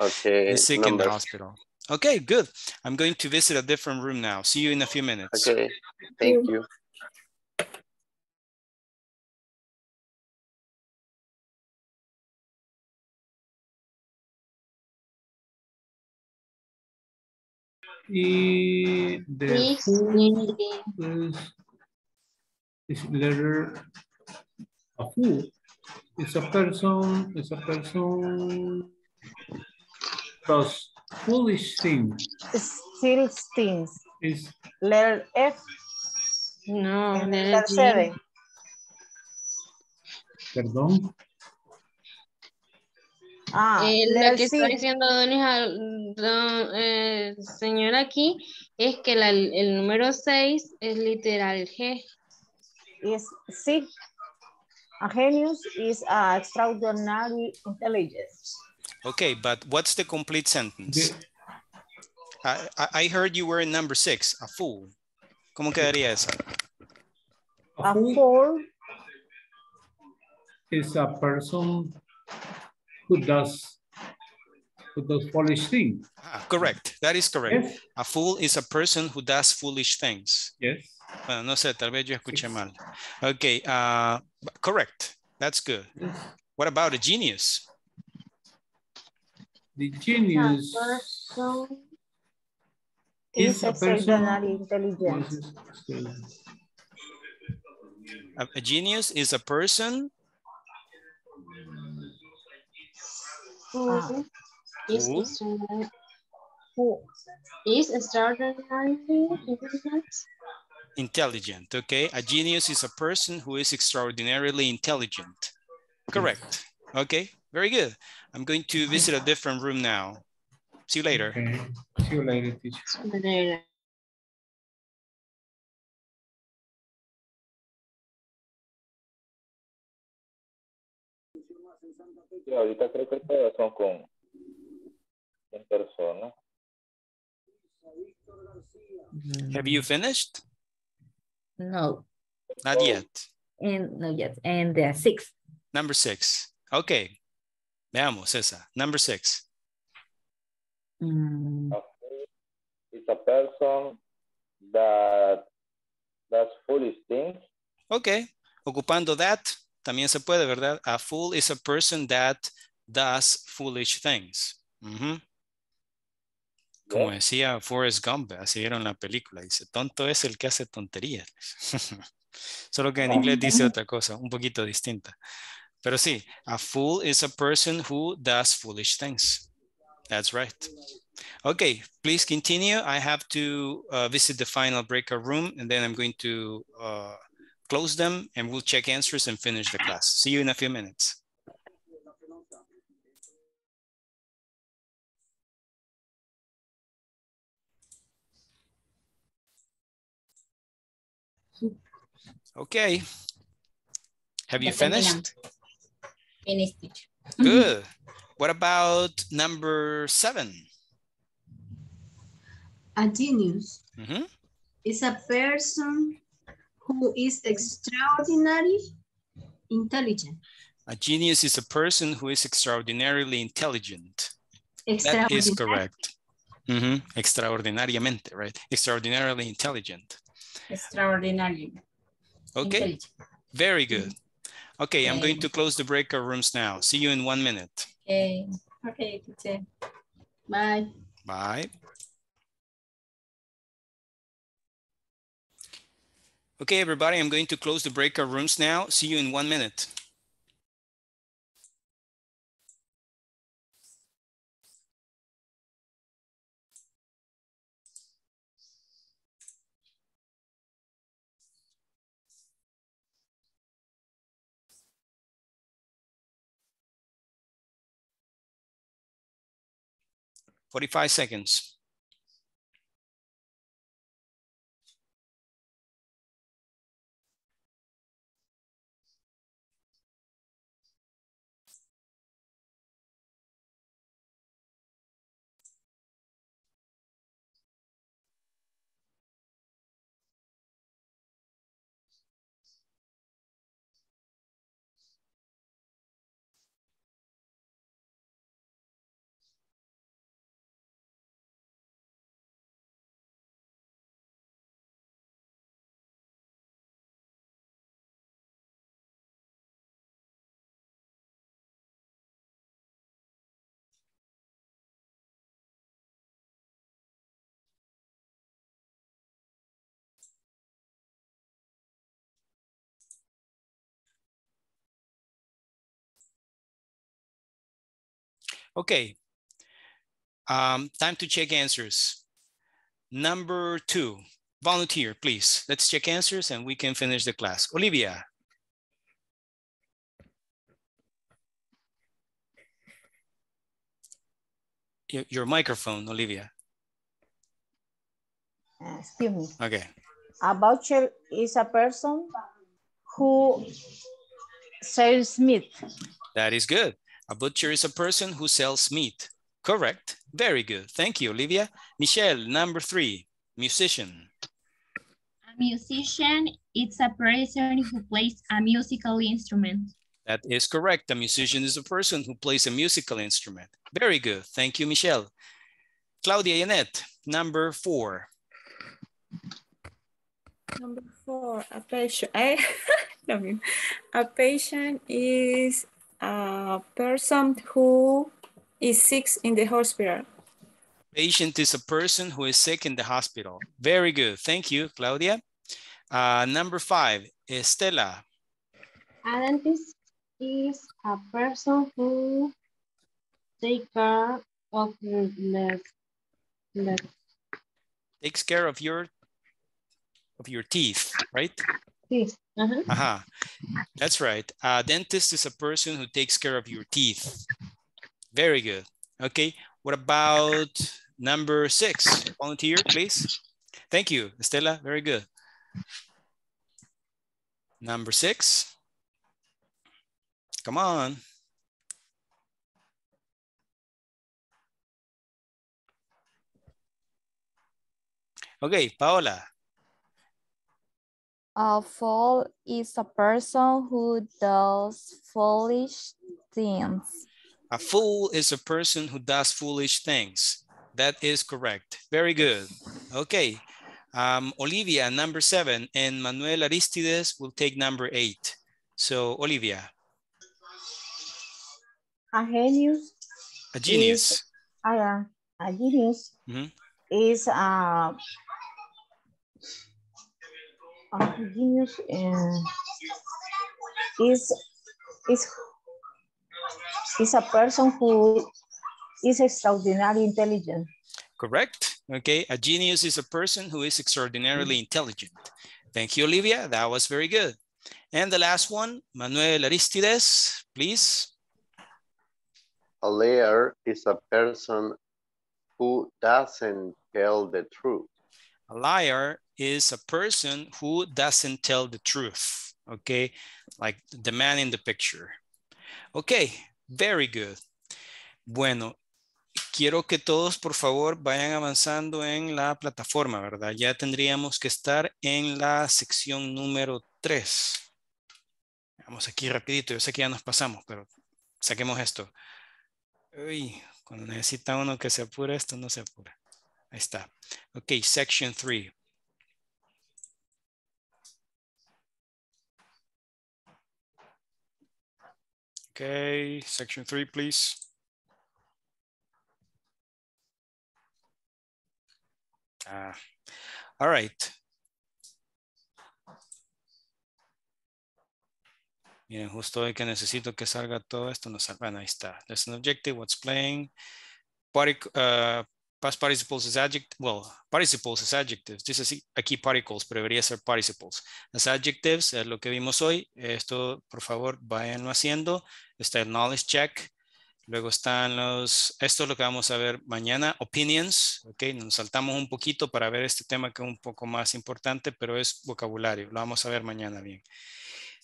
Okay. He's sick Number. in the hospital. Okay, good. I'm going to visit a different room now. See you in a few minutes. Okay. Thank you. E, the who is, is letter a who is a person is a person does foolish things. Still things. Is letter F. No, letter seven. Perdón. Ah, eh, lo que está diciendo don, don, eh, señor aquí es que la, el número seis es literal G. Yes, sí. A genius is a extraordinary intelligence. Okay, but what's the complete sentence? Yeah. I, I, I heard you were in number six, a fool. ¿Cómo quedaría eso? A, a fool, fool is a person who does who does foolish things. Ah, correct. That is correct. Yes. A fool is a person who does foolish things. Yes. Bueno, no sé, tal vez yo escuché mal. Okay, uh, correct. That's good. Yes. What about a genius? The genius is a extraordinary intelligence. A, a genius is a person Who ah. is extraordinary? Who is extraordinary intelligent? Intelligent, okay. A genius is a person who is extraordinarily intelligent. Correct. Okay, very good. I'm going to visit a different room now. See you later. Okay. See you later, teacher. See you later. Yo ahorita creo que todas son con, con personas. Have you finished? No. Not oh. yet. And not yet. And the six. Number six. Okay. Veamos esa. Number six. Mm. It's a person that does foolish things. Okay. Ocupando that. También se puede, ¿verdad? A fool is a person that does foolish things. Mm-hmm. Como decía Forrest Gump, así vieron la película, dice, tonto es el que hace tonterías. Solo que en inglés dice otra cosa, un poquito distinta. Pero sí, a fool is a person who does foolish things. That's right. Okay, please continue. I have to uh, visit the final breakout room and then I'm going to uh, close them and we'll check answers and finish the class. See you in a few minutes. Okay. Have you finished? Finished. Good. What about number seven? A genius mm-hmm. is a person who is extraordinarily intelligent. A genius is a person who is extraordinarily intelligent. Extraordinary. That is correct. Mm-hmm. Extraordinariamente, right? Extraordinarily intelligent. Extraordinarily. Okay, very good. Okay, I'm going to close the breakout rooms now. See you in one minute. Okay, okay, good. Bye. Bye. Okay, everybody, I'm going to close the breakout rooms now. See you in one minute. forty-five seconds. Okay, um, time to check answers. Number two, volunteer, please. Let's check answers and we can finish the class. Olivia. Your, your microphone, Olivia. Excuse me. Okay. A voucher is a person who sells meat. That is good. A butcher is a person who sells meat. Correct. Very good. Thank you, Olivia. Michelle, number three, musician. A musician is a person who plays a musical instrument. That is correct. A musician is a person who plays a musical instrument. Very good. Thank you, Michelle. Claudia Yanet, number four. Number four, a patient. I love you. A patient is a person who is sick in the hospital. Patient is a person who is sick in the hospital. Very good. Thank you, Claudia. Uh, number five, Estela. A dentist is a person who takes care of your mouth. Takes care of your of your teeth, right? Teeth. Uh-huh. Uh-huh. That's right. A dentist is a person who takes care of your teeth. Very good. Okay. What about number six? Volunteer, please. Thank you, Estela. Very good. Number six. Come on. Okay, Paola. A fool is a person who does foolish things. A fool is a person who does foolish things. That is correct. Very good. Okay. Um, Olivia, number seven, and Manuel Aristides will take number eight. So, Olivia. A genius. A genius. Is, uh, Aguirre's mm-hmm. is uh, Aguirre's uh, is is is a person who is extraordinarily intelligent. Correct. Okay, a genius is a person who is extraordinarily mm-hmm. intelligent. Thank you, Olivia. That was very good. And the last one, Manuel Aristides, please. A liar is a person who doesn't tell the truth. A liar is a person who doesn't tell the truth, okay? Like the man in the picture. Okay, very good. Bueno, quiero que todos, por favor, vayan avanzando en la plataforma, ¿verdad? Ya tendríamos que estar en la sección número tres. Vamos aquí rapidito, yo sé que ya nos pasamos, pero saquemos esto. Uy, cuando necesita uno que se apure, esto no se apura. Ahí está. Ok, section three. Ok, section three, please. Ah, all right. Miren, justo hoy que necesito que salga todo esto, nos salgan, ahí está. There's an objective, what's playing. Partic uh, past participles as adjectives. Well, participles as adjectives. This is aquí particles, pero debería ser participles. As adjectives, es lo que vimos hoy. Esto, por favor, váyanlo haciendo. Está el knowledge check. Luego están los, esto es lo que vamos a ver mañana, opinions. Ok, nos saltamos un poquito para ver este tema que es un poco más importante, pero es vocabulario. Lo vamos a ver mañana bien.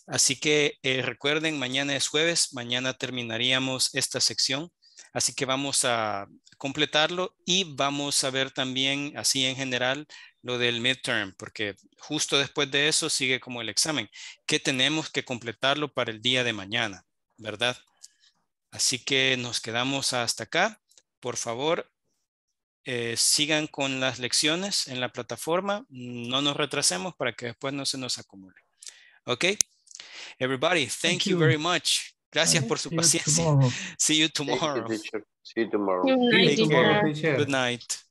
Así que eh, recuerden, mañana es jueves, mañana terminaríamos esta sección. Así que vamos a completarlo y vamos a ver también así en general lo del midterm, porque justo después de eso sigue como el examen, que tenemos que completarlo para el día de mañana, ¿verdad? Así que nos quedamos hasta acá. Por favor, eh, sigan con las lecciones en la plataforma. No nos retrasemos para que después no se nos acumule. ¿Ok? Everybody, thank, thank you very much. Gracias por su paciencia. See you tomorrow. See you tomorrow. Good night. Good night.